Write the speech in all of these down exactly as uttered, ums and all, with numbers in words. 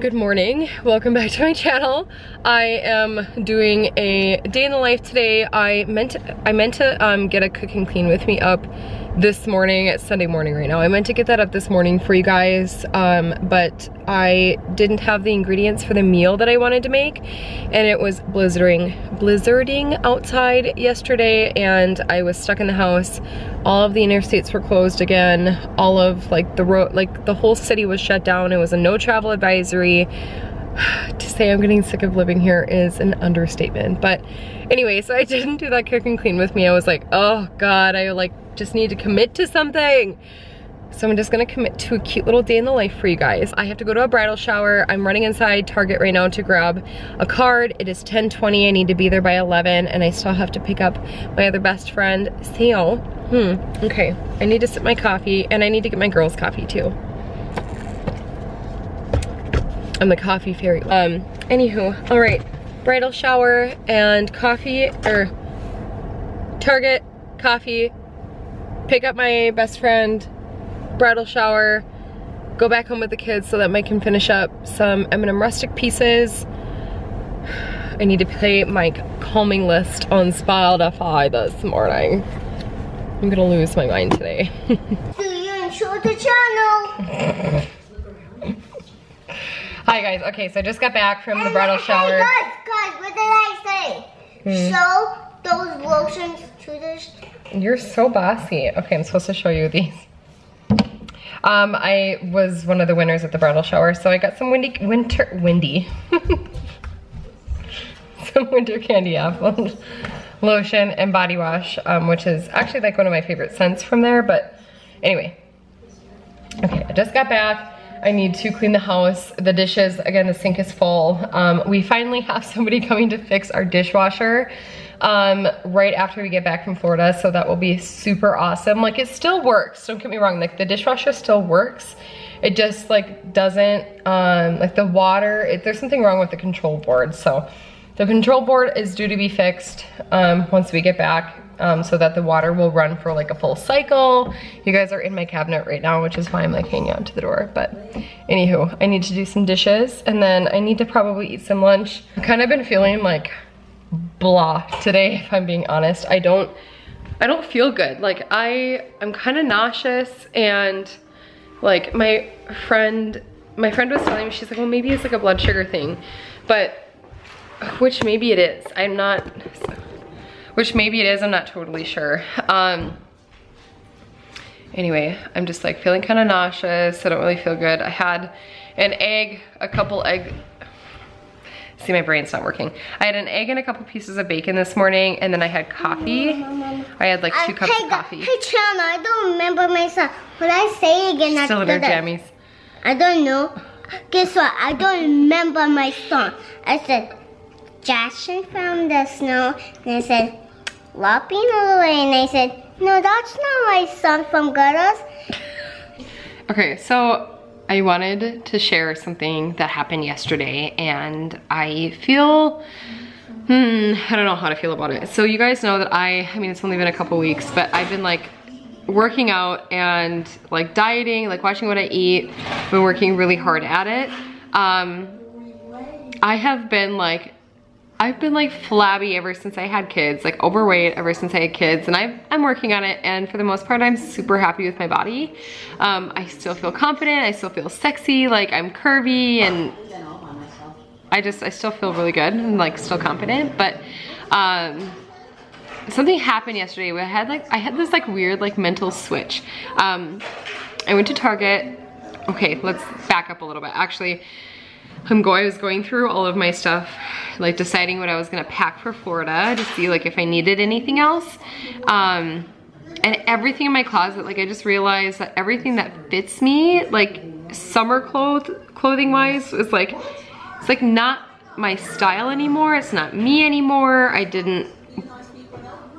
Good morning, welcome back to my channel. I am doing a day in the life today. I meant to, I meant to um, get a cook and clean with me up this morning. It's Sunday morning right now. I meant to get that up this morning for you guys, um, but I didn't have the ingredients for the meal that I wanted to make, and it was blizzarding, blizzarding outside yesterday, and I was stuck in the house. All of the interstates were closed again. All of like the road, like the whole city was shut down. It was a no travel advisory. To say I'm getting sick of living here is an understatement. But anyway, so I didn't do that cook and clean with me. I was like, oh God, I like just need to commit to something. So I'm just gonna commit to a cute little day in the life for you guys. I have to go to a bridal shower. I'm running inside Target right now to grab a card. It is ten twenty, I need to be there by eleven, and I still have to pick up my other best friend, Theo. Hmm, okay, I need to sip my coffee, and I need to get my girls coffee too. I'm the coffee fairy. Um, anywho, all right, bridal shower and coffee, or Target, coffee, pick up my best friend, bridal shower, go back home with the kids so that Mike can finish up some M and M Rustic pieces. I need to play my calming list on Spotify this morning. I'm gonna lose my mind today. Do you enjoy the channel? Hi guys, okay, so I just got back from the bridal shower. Guys, guys, what did I say? Mm. Show those lotions to this. You're so bossy. Okay, I'm supposed to show you these. Um, I was one of the winners at the bridal shower, so I got some windy, winter, windy. some winter candy apple lotion and body wash, um, which is actually like one of my favorite scents from there, but anyway. Okay, I just got back. I need to clean the house, the dishes, again, the sink is full. Um, we finally have somebody coming to fix our dishwasher um, right after we get back from Florida, so that will be super awesome. Like, it still works, don't get me wrong, like the dishwasher still works. It just like doesn't, um, like the water, it, there's something wrong with the control board. So the control board is due to be fixed um, once we get back. Um, so that the water will run for like a full cycle. You guys are in my cabinet right now, which is why I'm like hanging out to the door. But anywho, I need to do some dishes, and then I need to probably eat some lunch. I've kind of been feeling like blah today, if I'm being honest. I don't, I don't feel good. Like I, I'm kind of nauseous, and like my friend, my friend was telling me, she's like, well, maybe it's like a blood sugar thing, but which maybe it is. I'm not. So, Which maybe it is, I'm not totally sure. Um, anyway, I'm just like feeling kind of nauseous. I don't really feel good. I had an egg, a couple egg, see my brain's not working. I had an egg and a couple pieces of bacon this morning, and then I had coffee. I had like two cups of coffee. Hey Chana, I don't remember myself. What I say again after that? Still in her jammies. I don't know. Guess what, I don't remember my song. I said, Jackson found the snow, and I said, lopping away, and I said, no, that's not my son from Girls. Okay, so I wanted to share something that happened yesterday, and I feel, hmm, I don't know how to feel about it. So you guys know that I, I mean, it's only been a couple weeks, but I've been like working out and like dieting, like watching what I eat. I've been working really hard at it. Um, I have been like, I've been like flabby ever since I had kids, like overweight ever since I had kids, and I've, I'm working on it, and for the most part, I'm super happy with my body. Um, I still feel confident, I still feel sexy, like I'm curvy, and I just, I still feel really good and like still confident, but um, something happened yesterday where I had like, I had this like weird like mental switch. Um, I went to Target, okay, let's back up a little bit, actually. I'm going, I was going through all of my stuff, like deciding what I was gonna pack for Florida to see like if I needed anything else. Um, and everything in my closet, like I just realized that everything that fits me, like summer clothes, clothing wise, is like, it's like not my style anymore. It's not me anymore. I didn't,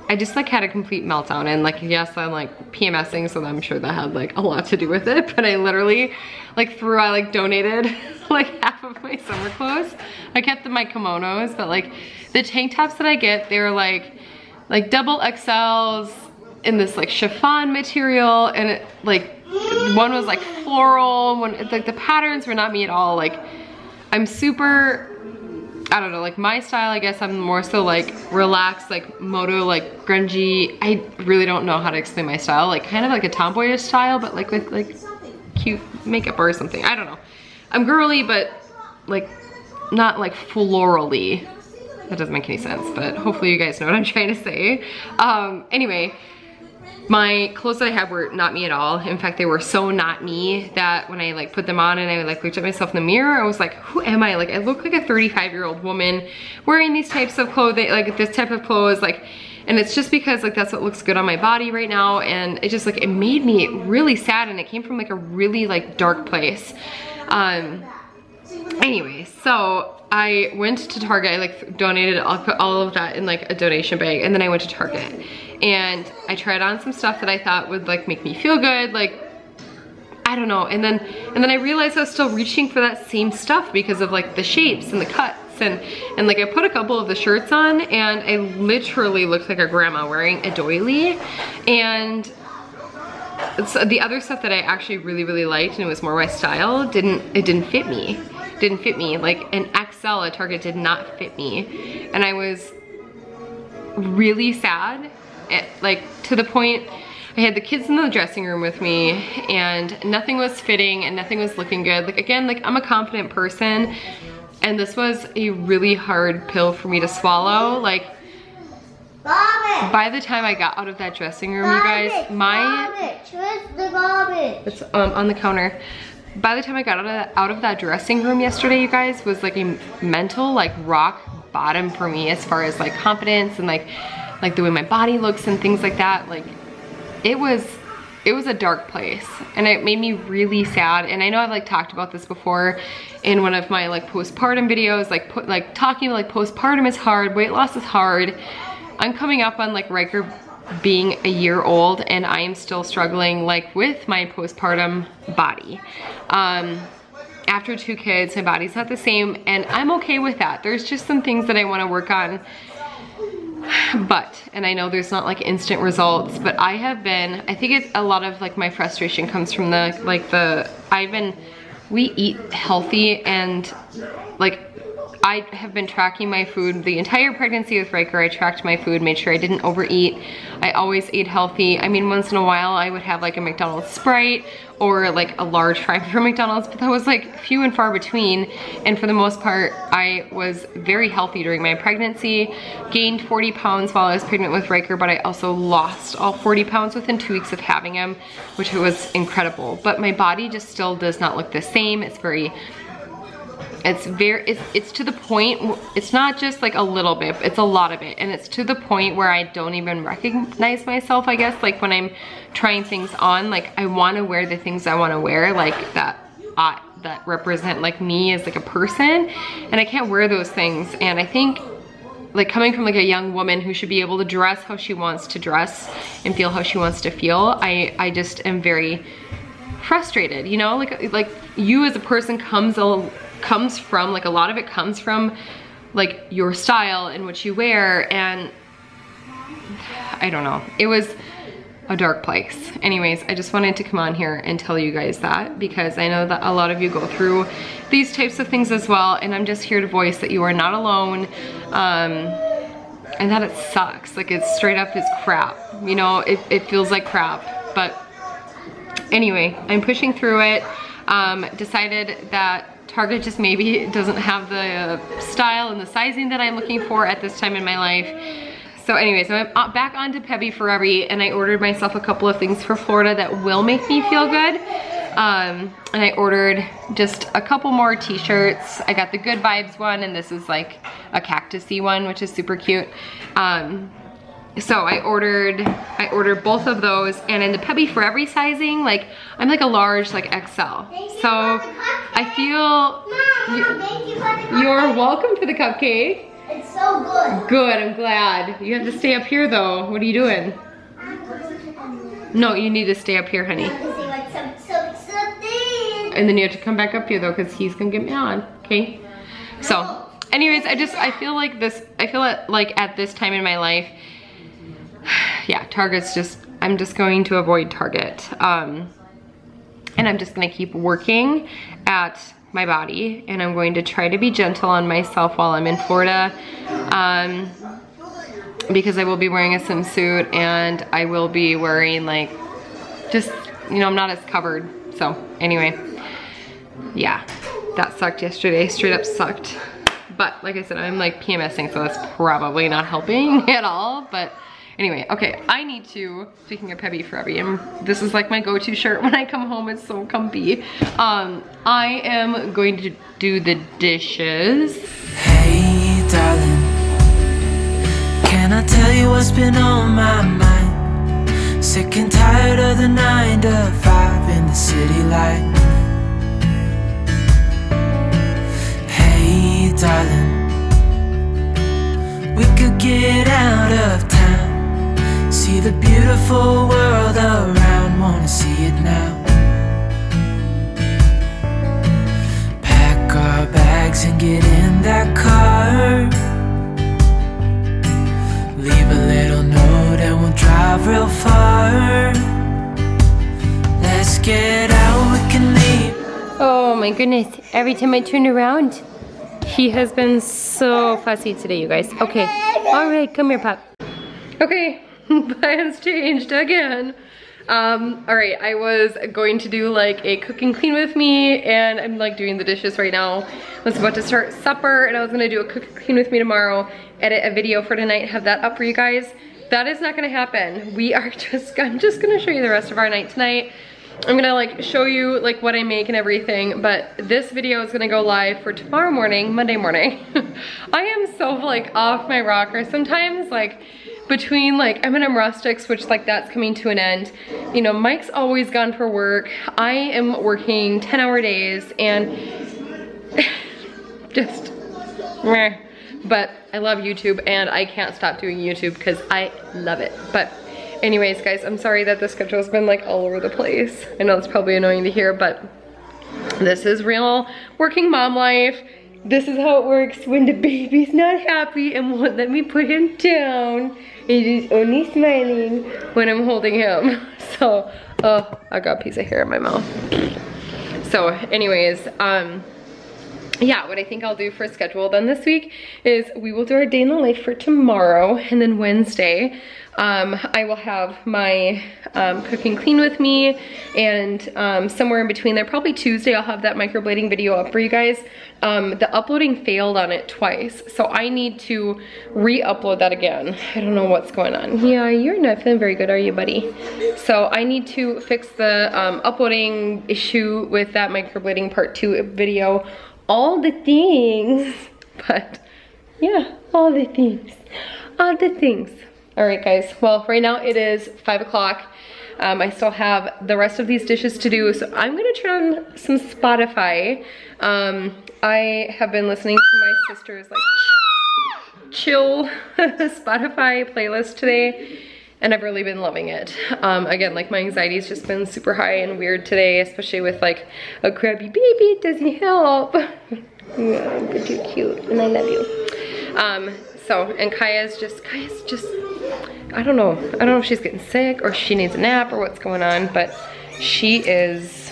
I just like had a complete meltdown, and like, yes, I'm like PMSing, so I'm sure that had like a lot to do with it, but I literally like threw, I like donated like half of my summer clothes. I kept my kimonos, but like the tank tops that I get, they're like, like double X Ls in this like chiffon material, and it, like one was like floral, one, like the patterns were not me at all. Like I'm super, I don't know, like my style, I guess I'm more so like relaxed, like moto, like grungy. I really don't know how to explain my style. Like kind of like a tomboyish style, but like with like cute makeup or something. I don't know. I'm girly, but like not like florally. That doesn't make any sense, but hopefully you guys know what I'm trying to say. Um, anyway, my clothes that I had were not me at all. In fact, they were so not me that when I like put them on and I like looked at myself in the mirror, I was like, who am I? Like I look like a thirty-five year old woman wearing these types of clothing, like this type of clothes, like, and it's just because like that's what looks good on my body right now. And it just like, it made me really sad, and it came from like a really like dark place. Um, anyway, so I went to Target. I like donated, I'll put all of that in like a donation bag, and then I went to Target and I tried on some stuff that I thought would like make me feel good, like I don't know, and then and then I realized I was still reaching for that same stuff because of like the shapes and the cuts, and and like I put a couple of the shirts on and I literally looked like a grandma wearing a doily. And so the other stuff that I actually really really liked, and it was more my style, didn't it didn't fit me didn't fit me like an X L at Target did not fit me, and I was really sad. It, like to the point I had the kids in the dressing room with me and nothing was fitting and nothing was looking good. Like again, like I'm a confident person, and this was a really hard pill for me to swallow. Like Robert. By the time I got out of that dressing room, Robert, you guys, my Robert, the garbage. It's um, on the counter. By the time I got out of, that, out of that dressing room yesterday, you guys, was like a mental like rock bottom for me as far as like confidence and like like the way my body looks and things like that. Like it was, it was a dark place, and it made me really sad. And I know I've like talked about this before in one of my like postpartum videos, like put, like talking like postpartum is hard, weight loss is hard. I'm coming up on like Riker being a year old, and I am still struggling like with my postpartum body. Um, after two kids, my body's not the same, and I'm okay with that. There's just some things that I wanna work on. But, and I know there's not like instant results, but I have been, I think it's a lot of like my frustration comes from the, like the, I've been, we eat healthy, and like I have been tracking my food the entire pregnancy with Riker. I tracked my food, made sure I didn't overeat. I always ate healthy. I mean, once in a while I would have like a McDonald's Sprite or like a large fry from McDonald's, but that was like few and far between. And for the most part, I was very healthy during my pregnancy, gained forty pounds while I was pregnant with Riker, but I also lost all forty pounds within two weeks of having him, which was incredible. But my body just still does not look the same. It's very, it's very, it's, it's to the point, it's not just like a little bit, it's a lot of it. And it's to the point where I don't even recognize myself, I guess. Like when I'm trying things on, like I want to wear the things I want to wear, like that uh, that represent like me as like a person, and I can't wear those things. And I think like coming from like a young woman who should be able to dress how she wants to dress and feel how she wants to feel, I, I just am very frustrated, you know, like, like you as a person comes a comes from like a lot of it comes from like your style and what you wear, and I don't know, it was a dark place. Anyways, I just wanted to come on here and tell you guys that, because I know that a lot of you go through these types of things as well, and I'm just here to voice that you are not alone, um and that it sucks. Like it's straight up, it's crap, you know, it, it feels like crap, but anyway, I'm pushing through it. Um decided that Target just maybe doesn't have the style and the sizing that I'm looking for at this time in my life. So anyways, I'm back onto Pebby Forever, and I ordered myself a couple of things for Florida that will make me feel good. Um, and I ordered just a couple more t-shirts. I got the Good Vibes one, and this is like a cactusy one, which is super cute. Um, so I ordered, I ordered both of those, and in the Pebby Forever sizing, like I'm like a large, like X L. So I feel, you, you're welcome for the cupcake. It's so good. Good, I'm glad. You have to stay up here though. What are you doing? No, you need to stay up here, honey. And then you have to come back up here though, because he's gonna get me on, okay? So anyways, I just, I feel like this, I feel like at this time in my life, yeah, Target's just, I'm just going to avoid Target. Um, and I'm just gonna keep working at my body, and I'm going to try to be gentle on myself while I'm in Florida, um, because I will be wearing a swimsuit and I will be wearing, like, just, you know, I'm not as covered. So anyway, yeah, that sucked yesterday, straight up sucked. But like I said, I'm like PMSing, so that's probably not helping at all. But anyway, okay, I need to, speaking of Pebby Forever, and this is like my go-to shirt when I come home, it's so comfy. Um, I am going to do the dishes. Hey darling, can I tell you what's been on my mind? Sick and tired of the nine to five in the city light. Darling, we could get out of town, see the beautiful world around, wanna see it now. Pack our bags and get in that car, leave a little note and we'll drive real far. Let's get out, we can leave. Oh my goodness, every time I turn around, he has been so fussy today, you guys. Okay, all right, come here, pup. Okay, plans changed again. Um, all right, I was going to do like a cook and clean with me, and I'm like doing the dishes right now. I was about to start supper, and I was gonna do a cook and clean with me tomorrow, edit a video for tonight, have that up for you guys. That is not gonna happen. We are just, I'm just gonna show you the rest of our night tonight. I'm gonna like show you like what I make and everything, but this video is gonna go live for tomorrow morning, Monday morning. I am so like off my rocker sometimes, like between like M and M Rustics, which like that's coming to an end. You know, Mike's always gone for work. I am working ten hour days and just meh. But I love YouTube and I can't stop doing YouTube because I love it. But anyways, guys, I'm sorry that the schedule's been like all over the place. I know it's probably annoying to hear, but this is real working mom life. This is how it works when the baby's not happy and won't let me put him down. He's only smiling when I'm holding him. So, oh, I got a piece of hair in my mouth. So anyways, um, yeah, what I think I'll do for schedule then this week is we will do our day in the life for tomorrow, and then Wednesday, um, I will have my um, cook and clean with me, and um, somewhere in between there, probably Tuesday, I'll have that microblading video up for you guys. Um, the uploading failed on it twice, so I need to re-upload that again. I don't know what's going on. Yeah, you're not feeling very good, are you, buddy? So I need to fix the um, uploading issue with that microblading part two video. All the things, but yeah, all the things, all the things. All right, guys, well, right now it is five o'clock. Um, I still have the rest of these dishes to do, so I'm gonna turn on some Spotify. Um, I have been listening to my sister's like chill Spotify playlist today, and I've really been loving it. Um, again, like my anxiety's just been super high and weird today, especially with like a crabby baby, it doesn't help. Yeah, you're too cute, and I love you. Um, so, and Kaya's just, Kaya's just, I don't know. I don't know if she's getting sick or she needs a nap or what's going on, but she is,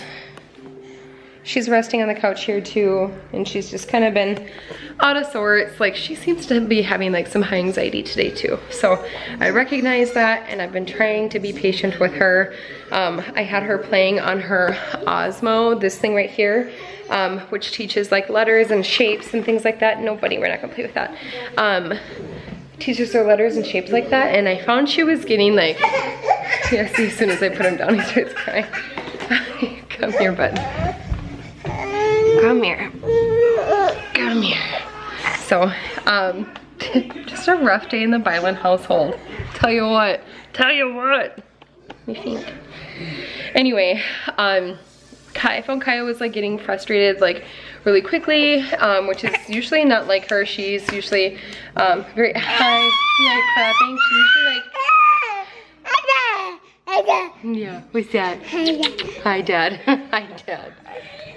she's resting on the couch here too, and she's just kind of been out of sorts. Like she seems to be having like some high anxiety today too. So I recognize that, and I've been trying to be patient with her. Um, I had her playing on her Osmo, this thing right here, um, which teaches like letters and shapes and things like that. Nobody, we're not gonna play with that. Um, teaches her letters and shapes like that. And I found she was getting like, yeah, see, as soon as I put him down, he starts crying. Come here, bud. Come here. Come here. So, um, just a rough day in the Byland household. Tell you what, tell you what. You think? Anyway, um, I found Kaya was like getting frustrated like really quickly, um, which is usually not like her. She's usually um, very high, like clapping. She's usually like, yeah, what's that? Hi, Dad. Hi, Dad.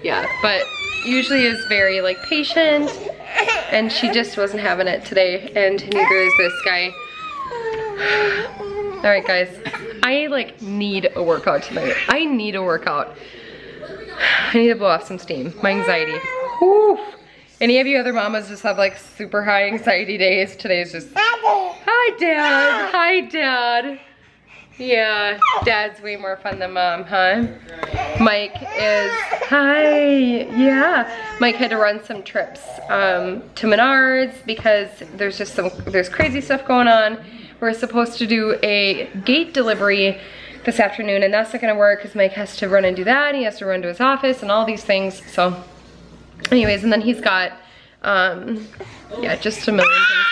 Yeah, but usually is very like patient, and she just wasn't having it today, and neither is this guy. All right, guys, I like need a workout tonight. I need a workout. I need to blow off some steam. My anxiety. Oof. Any of you other mamas just have like super high anxiety days? Today's just, hi dad, hi dad. Yeah, dad's way more fun than mom, huh? Mike is, hi, yeah. Mike had to run some trips um, to Menards because there's just some, there's crazy stuff going on. We're supposed to do a gate delivery this afternoon and that's not gonna work because Mike has to run and do that. He has to run to his office and all these things, so. Anyways, and then he's got, um, yeah, just a million things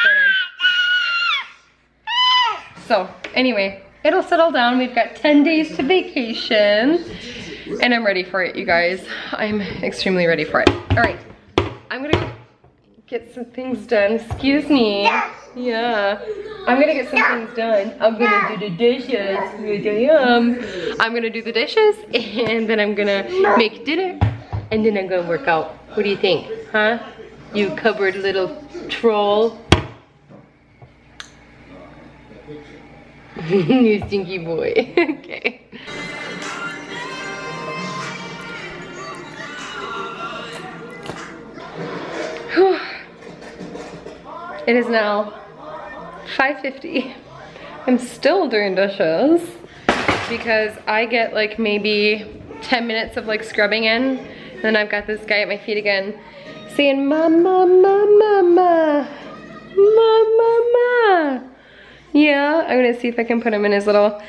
going on. So, anyway, it'll settle down. We've got ten days to vacation. And I'm ready for it, you guys. I'm extremely ready for it. All right, I'm gonna get some things done. Excuse me. Yeah. I'm gonna get some things done. I'm gonna do the dishes. I'm gonna do the dishes, and then I'm gonna make dinner. And then I'm gonna work out. What do you think, huh? You cupboard little troll. You stinky boy, okay. Whew. It is now five fifty. I'm still doing dishes because I get like maybe ten minutes of like scrubbing in. Then I've got this guy at my feet again saying, mama, mama, mama, mama. Yeah, I'm gonna see if I can put him in his little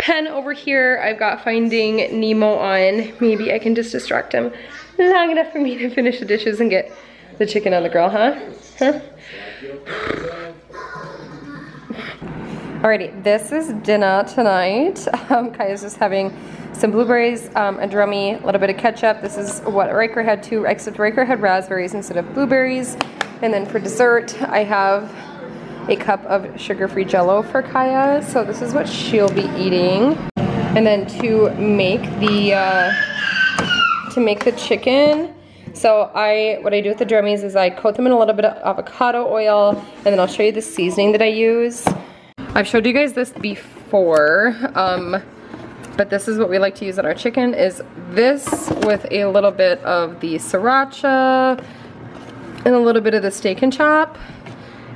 pen over here. I've got Finding Nemo on. Maybe I can just distract him long enough for me to finish the dishes and get the chicken on the grill, huh? Huh? Alrighty, this is dinner tonight. Um, Kaya's just having some blueberries, um, a drummy, a little bit of ketchup. This is what Riker had too, except Riker had raspberries instead of blueberries. And then for dessert, I have a cup of sugar-free Jell-O for Kaya. So this is what she'll be eating. And then to make the uh, to make the chicken, so I what I do with the drummies is I coat them in a little bit of avocado oil, and then I'll show you the seasoning that I use. I've showed you guys this before, um, but this is what we like to use on our chicken, is this with a little bit of the sriracha and a little bit of the steak and chop.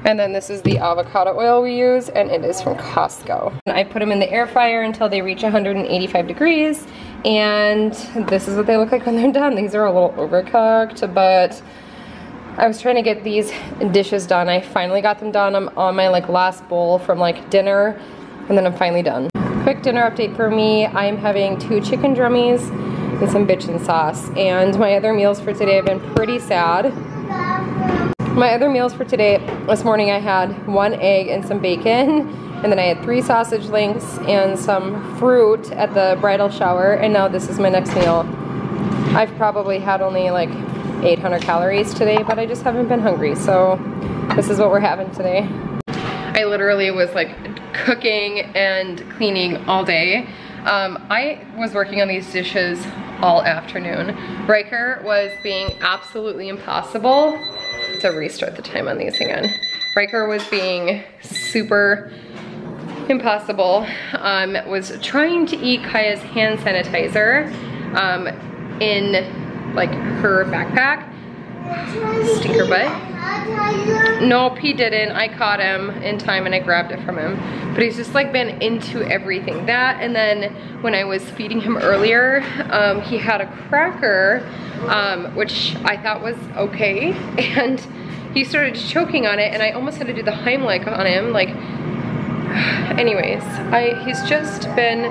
And then this is the avocado oil we use, and it is from Costco. And I put them in the air fryer until they reach one hundred eighty-five degrees, and this is what they look like when they're done. These are a little overcooked, but I was trying to get these dishes done. I finally got them done. I'm on my like last bowl from like dinner, and then I'm finally done. Quick dinner update for me. I'm having two chicken drummies and some bitchin' sauce. And my other meals for today have been pretty sad. My other meals for today, this morning I had one egg and some bacon, and then I had three sausage links and some fruit at the bridal shower, and now this is my next meal. I've probably had only like eight hundred calories today, but I just haven't been hungry, so this is what we're having today. I literally was like cooking and cleaning all day. Um, I was working on these dishes all afternoon. Riker was being absolutely impossible. To restart the time on these again. Riker was being super impossible. Um, was trying to eat Kaya's hand sanitizer um, in like her backpack. Stinker butt. Nope, he didn't. I caught him in time and I grabbed it from him. But he's just like been into everything. That, and then when I was feeding him earlier, um, he had a cracker, um, which I thought was okay. And he started choking on it and I almost had to do the Heimlich on him. Like, anyways, I he's just been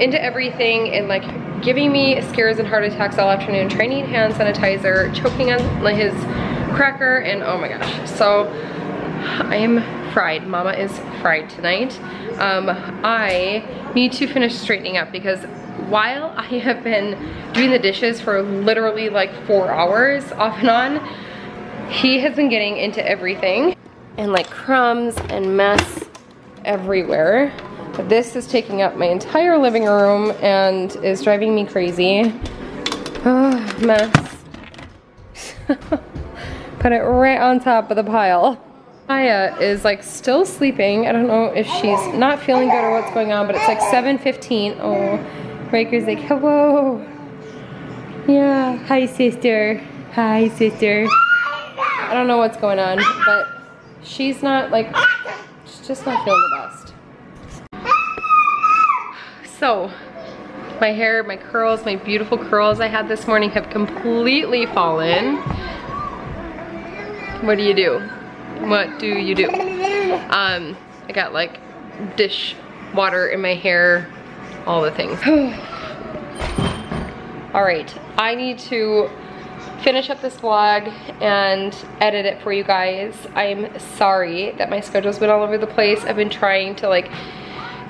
into everything and like giving me scares and heart attacks all afternoon, trying to eat hand sanitizer, choking on his cracker, and oh my gosh. So I am fried. Mama is fried tonight. Um, I need to finish straightening up because while I have been doing the dishes for literally like four hours off and on, he has been getting into everything and like crumbs and mess everywhere. This is taking up my entire living room and is driving me crazy. Oh, mess. Put it right on top of the pile. Maya is like still sleeping. I don't know if she's not feeling good or what's going on, but it's like seven fifteen. Oh, Riker's like, hello. Yeah. Hi, sister. Hi, sister. I don't know what's going on, but she's not like, she's just not feeling the best. So, my hair, my curls, my beautiful curls I had this morning have completely fallen. What do you do? What do you do? Um, I got like dish water in my hair, all the things. All right, I need to finish up this vlog and edit it for you guys. I'm sorry that my schedule's been all over the place. I've been trying to like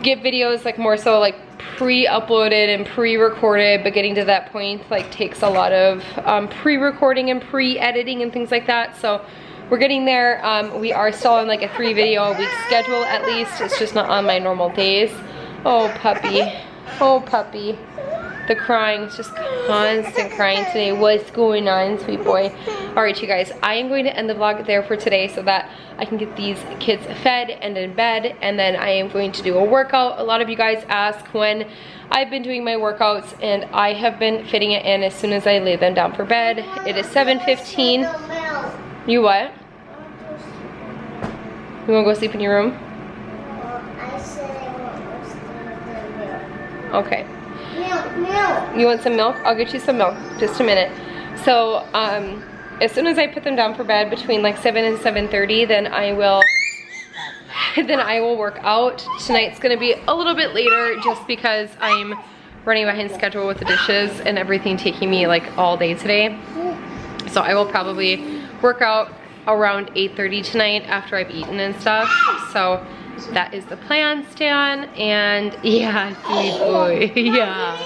get videos like more so like pre-uploaded and pre-recorded, but getting to that point like takes a lot of um, pre-recording and pre-editing and things like that. So we're getting there. Um, we are still on like a three video a week schedule at least. It's just not on my normal days. Oh puppy, oh puppy. The crying, it's just constant crying today. What's going on, sweet boy? All right, you guys, I am going to end the vlog there for today so that I can get these kids fed and in bed, and then I am going to do a workout. A lot of you guys ask when I've been doing my workouts, and I have been fitting it in as soon as I lay them down for bed. It is seven fifteen. You what? You wanna go sleep in your room? I said I want to sleep in the room. Okay. Milk, milk. You want some milk? I'll get you some milk. Just a minute. So, um, as soon as I put them down for bed between like seven and seven thirty, then I will, then I will work out. Tonight's gonna be a little bit later just because I'm running behind schedule with the dishes and everything taking me like all day today. So I will probably work out around eight thirty tonight after I've eaten and stuff. So that is the plan, Stan, and yeah, sweet boy, yeah.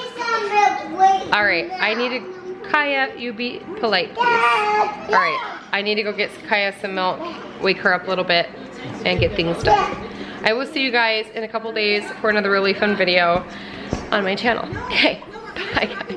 All right, I need to, Kaya, you be polite, please. All right, I need to go get Kaya some milk, wake her up a little bit, and get things done. I will see you guys in a couple days for another really fun video on my channel. Okay, bye guys.